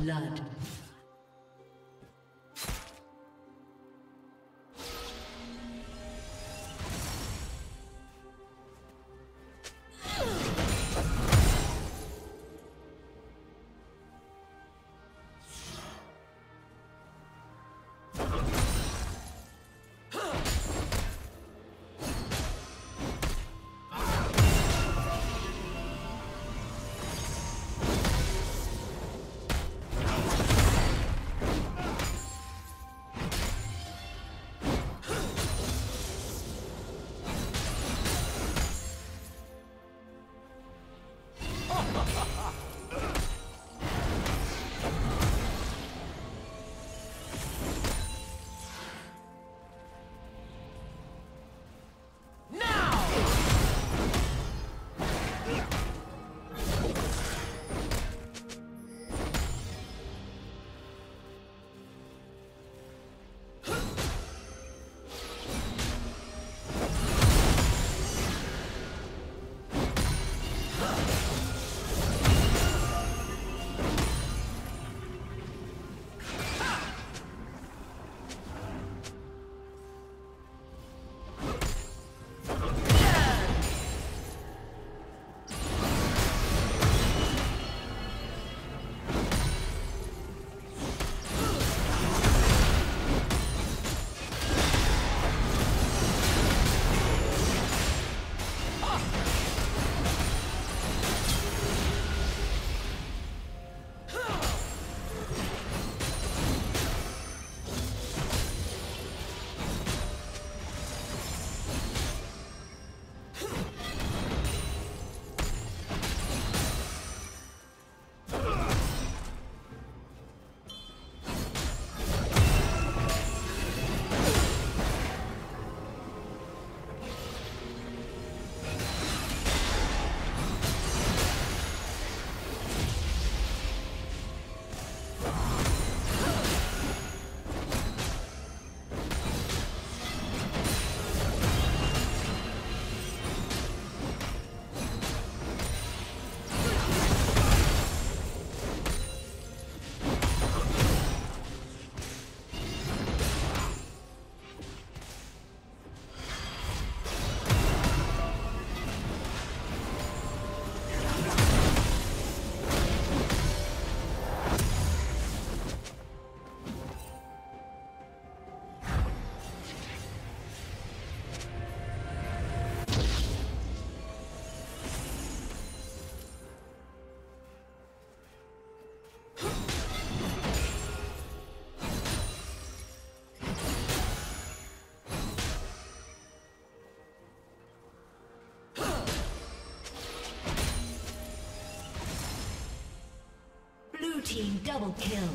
Blood. Team double kill.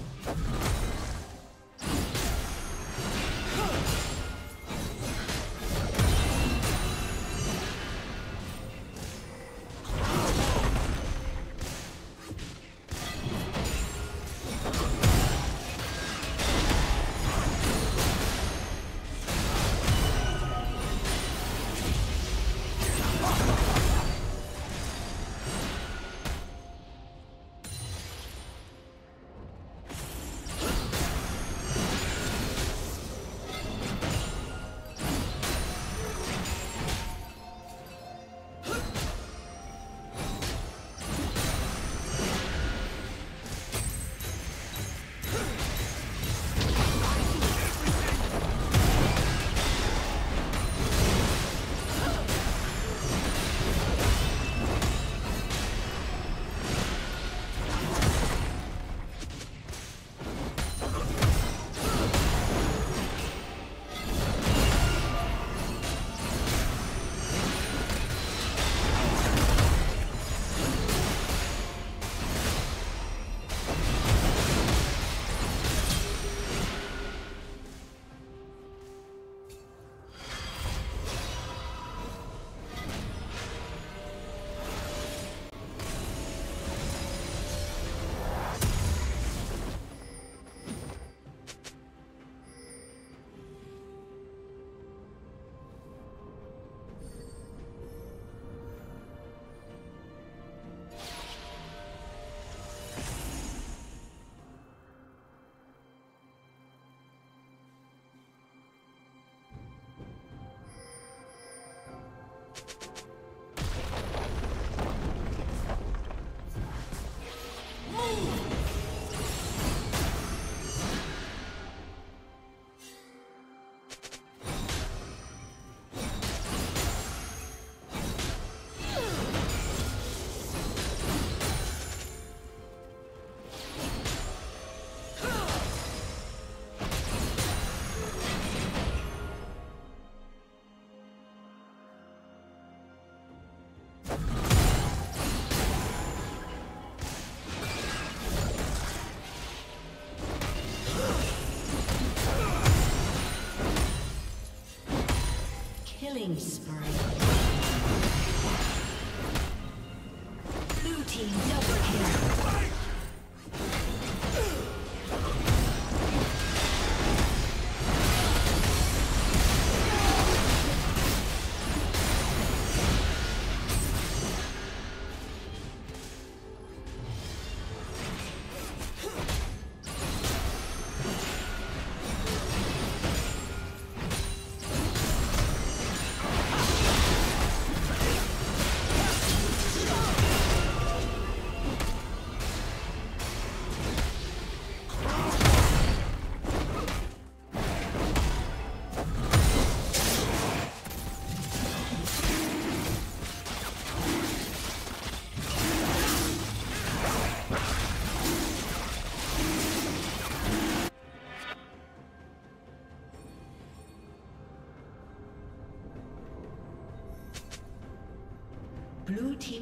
Blue team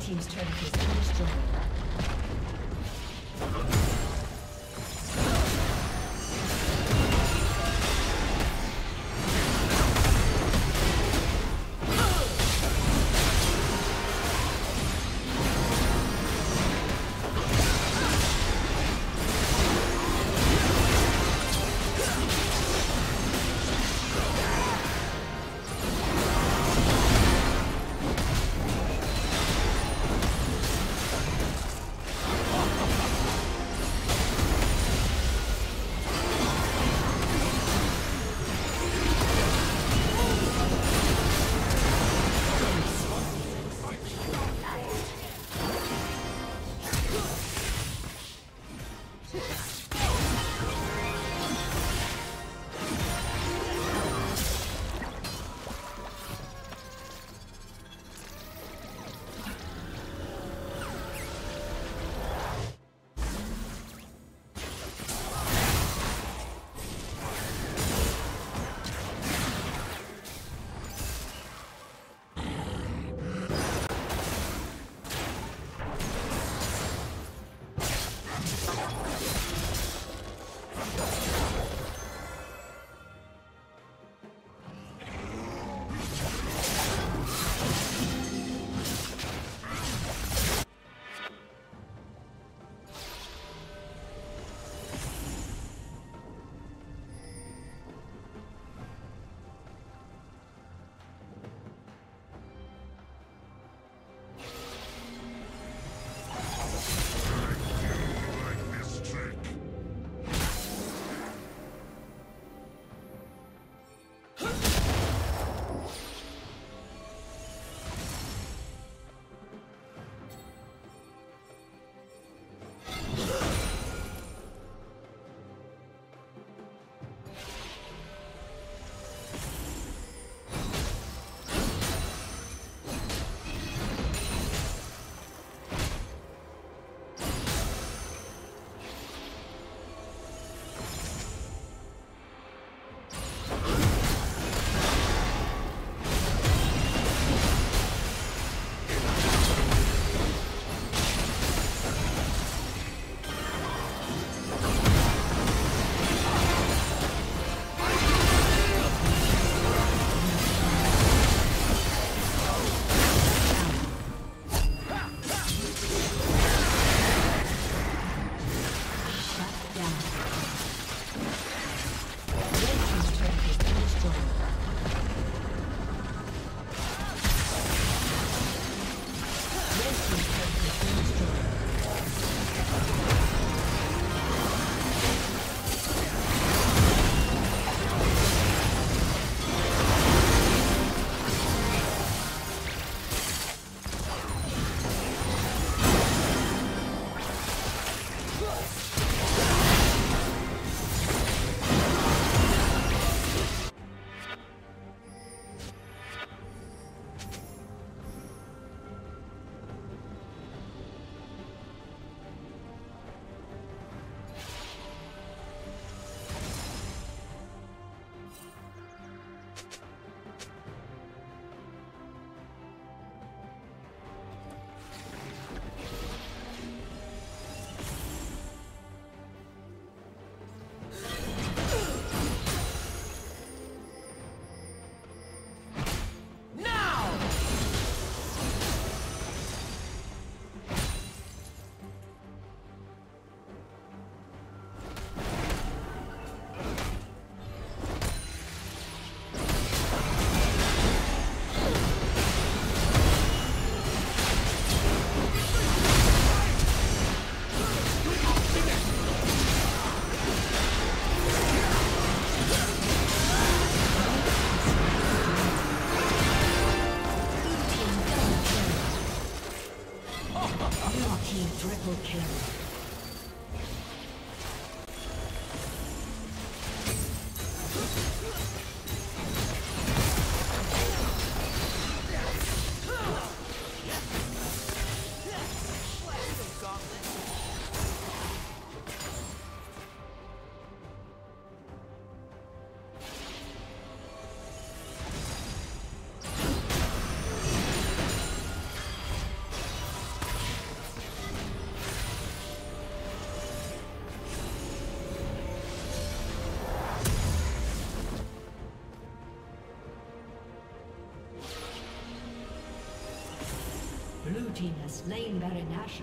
Team's turret is destroyed. Team triple kill. Blue team has slain Baron Nashor.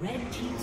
Red team's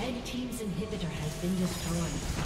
Red team's inhibitor has been destroyed.